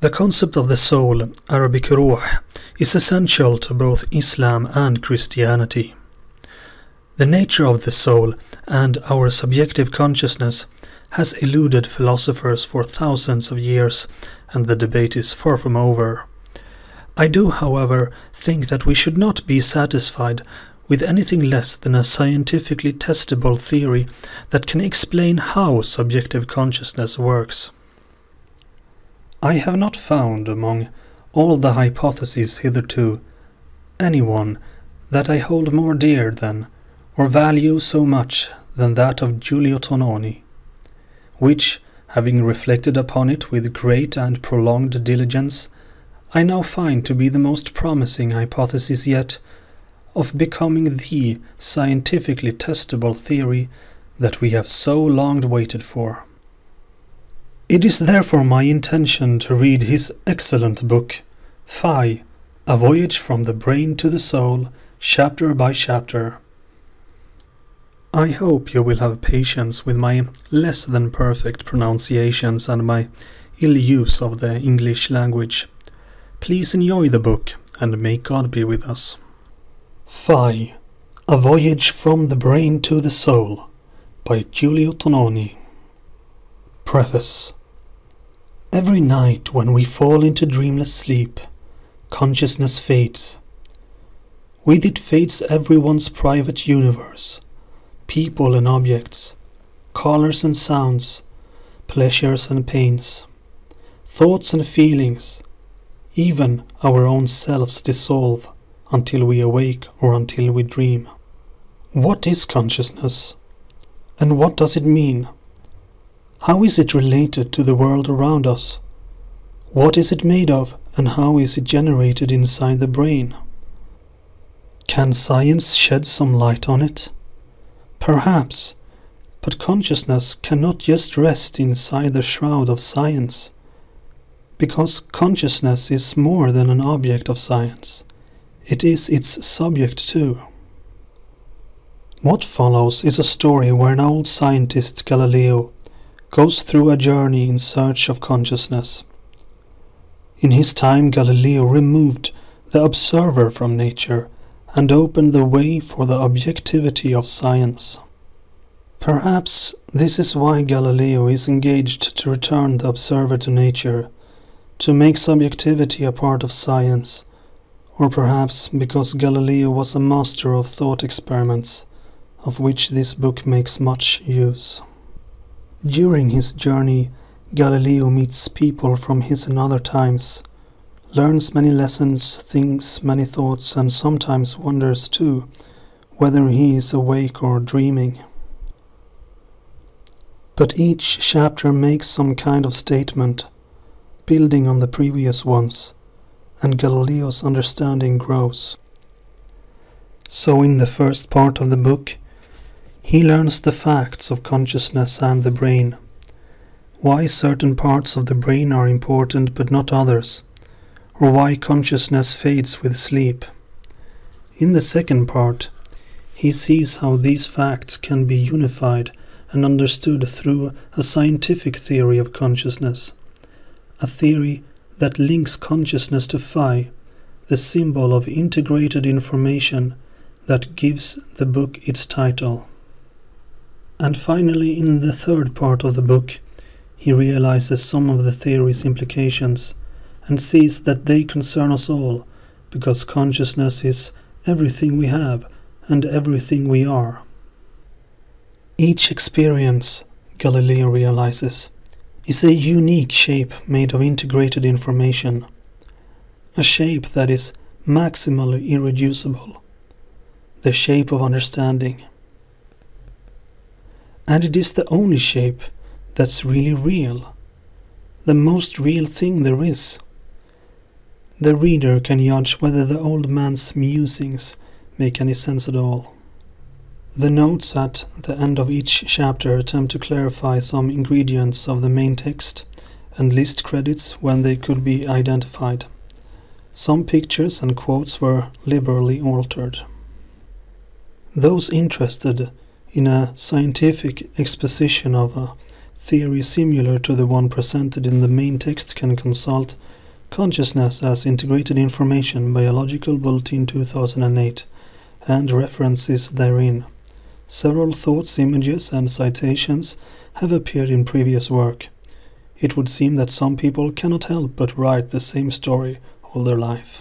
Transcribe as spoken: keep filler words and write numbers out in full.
The concept of the soul, Arabic ruh, is essential to both Islam and Christianity. The nature of the soul and our subjective consciousness has eluded philosophers for thousands of years, and the debate is far from over. I do, however, think that we should not be satisfied with anything less than a scientifically testable theory that can explain how subjective consciousness works. I have not found among all the hypotheses hitherto any one that I hold more dear than, or value so much than that of Giulio Tononi, which, having reflected upon it with great and prolonged diligence, I now find to be the most promising hypothesis yet, of becoming the scientifically testable theory that we have so long waited for. It is therefore my intention to read his excellent book, P H I, A Voyage from the Brain to the Soul, chapter by chapter. I hope you will have patience with my less than perfect pronunciations and my ill use of the English language. Please enjoy the book, and may God be with us. P H I, A Voyage from the Brain to the Soul, by Giulio Tononi. Preface. Every night when we fall into dreamless sleep, consciousness fades. With it fades everyone's private universe, people and objects, colors and sounds, pleasures and pains, thoughts and feelings, even our own selves dissolve, until we awake or until we dream. What is consciousness? And what does it mean? How is it related to the world around us? What is it made of, and how is it generated inside the brain? Can science shed some light on it? Perhaps, but consciousness cannot just rest inside the shroud of science, because consciousness is more than an object of science. It is its subject too. What follows is a story where an old scientist, Galileo, goes through a journey in search of consciousness. In his time, Galileo removed the observer from nature and opened the way for the objectivity of science. Perhaps this is why Galileo is engaged to return the observer to nature, to make subjectivity a part of science. Or perhaps because Galileo was a master of thought experiments, of which this book makes much use. During his journey, Galileo meets people from his and other times, learns many lessons, thinks many thoughts, and sometimes wonders too whether he is awake or dreaming. But each chapter makes some kind of statement, building on the previous ones, and Galileo's understanding grows. So in the first part of the book, he learns the facts of consciousness and the brain, why certain parts of the brain are important but not others, or why consciousness fades with sleep. In the second part, he sees how these facts can be unified and understood through a scientific theory of consciousness, a theory that links consciousness to P H I, the symbol of integrated information that gives the book its title. And finally, in the third part of the book, he realizes some of the theory's implications and sees that they concern us all, because consciousness is everything we have and everything we are. Each experience, Galileo realizes, is a unique shape made of integrated information, a shape that is maximally irreducible, the shape of understanding. And it is the only shape that's really real, the most real thing there is. The reader can judge whether the old man's musings make any sense at all. The notes at the end of each chapter attempt to clarify some ingredients of the main text and list credits when they could be identified. Some pictures and quotes were liberally altered. Those interested in a scientific exposition of a Theory similar to the one presented in the main text can consult Consciousness as Integrated Information, Biological Bulletin two thousand eight, and references therein. Several thoughts, images, and citations have appeared in previous work. It would seem that some people cannot help but write the same story all their life.